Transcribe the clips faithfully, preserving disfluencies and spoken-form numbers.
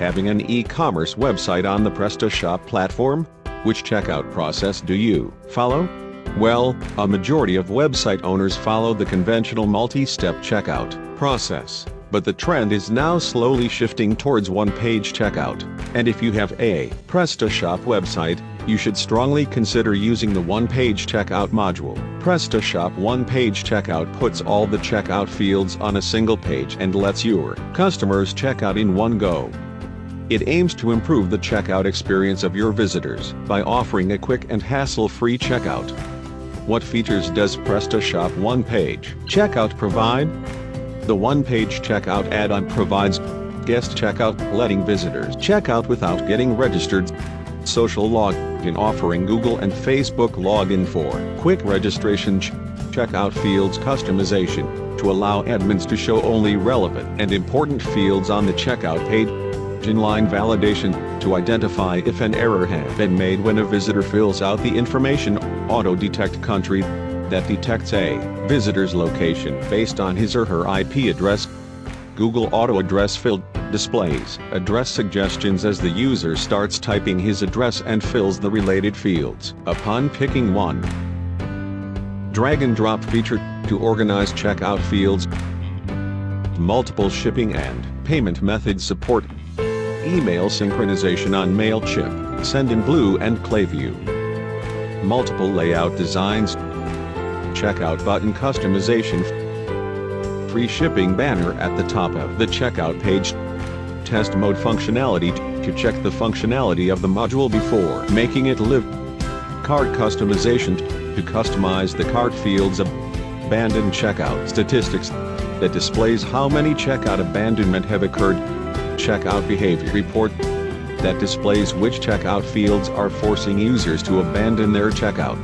having an e-commerce website on the PrestaShop platform? Which checkout process do you follow? Well, a majority of website owners follow the conventional multi-step checkout process, but the trend is now slowly shifting towards one-page checkout. And if you have a PrestaShop website, you should strongly consider using the one-page checkout module. PrestaShop one-page checkout puts all the checkout fields on a single page and lets your customers check out in one go. It aims to improve the checkout experience of your visitors by offering a quick and hassle-free checkout. What features does PrestaShop one-page checkout provide? The one-page checkout add-on provides guest checkout, letting visitors check out without getting registered, social login offering Google and Facebook login for quick registration, ch checkout fields customization to allow admins to show only relevant and important fields on the checkout page, inline validation to identify if an error has been made when a visitor fills out the information, auto-detect country that detects a visitor's location based on his or her I P address, Google auto address field displays address suggestions as the user starts typing his address and fills the related fields upon picking one. Drag and drop feature to organize checkout fields, multiple shipping and payment method support, email synchronization on Mailchimp, SendinBlue and Klaviyo, multiple layout designs, checkout button customization, free shipping banner at the top of the checkout page, test mode functionality to check the functionality of the module before making it live, cart customization to customize the cart fields, abandoned checkout statistics that displays how many checkout abandonment have occurred, checkout behavior report that displays which checkout fields are forcing users to abandon their checkout,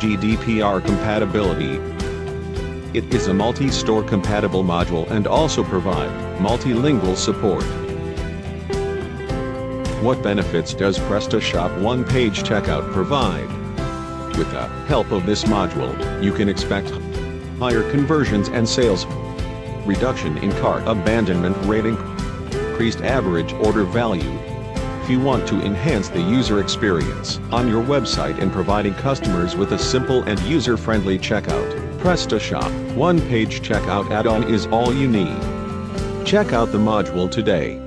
G D P R compatibility. It is a multi-store compatible module and also provides multilingual support. What benefits does PrestaShop one-page checkout provide? With the help of this module, you can expect higher conversions and sales, reduction in cart abandonment rate, increased average order value. If you want to enhance the user experience on your website and providing customers with a simple and user-friendly checkout, PrestaShop one-page checkout add-on is all you need. Check out the module today.